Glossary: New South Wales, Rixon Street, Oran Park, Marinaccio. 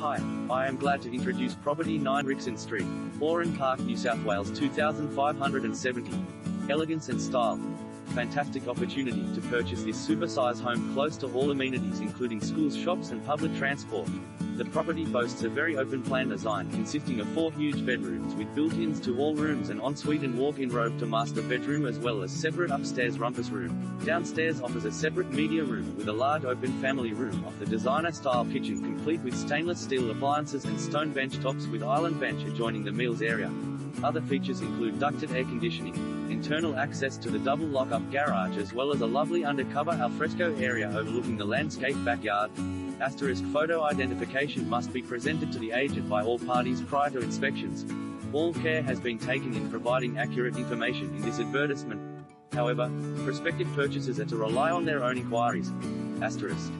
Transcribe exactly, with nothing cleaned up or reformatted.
Hi, I am glad to introduce Property nine Rixon Street, Oran Park, New South Wales two thousand five hundred seventy. Elegance and style. Fantastic opportunity to purchase this supersize home close to all amenities including schools, shops and public transport. The property boasts a very open plan design consisting of four huge bedrooms with built-ins to all rooms and ensuite and walk-in robe to master bedroom as well as separate upstairs rumpus room. Downstairs offers a separate media room with a large open family room off the designer-style kitchen complete with stainless steel appliances and stone bench tops with island bench adjoining the meals area. Other features include ducted air conditioning, internal access to the double lock-up garage as well as a lovely undercover alfresco area overlooking the landscaped backyard. Asterisk photo identification must be presented to the agent by all parties prior to inspections. All care has been taken in providing accurate information in this advertisement. However, prospective purchasers are to rely on their own inquiries. Asterisk.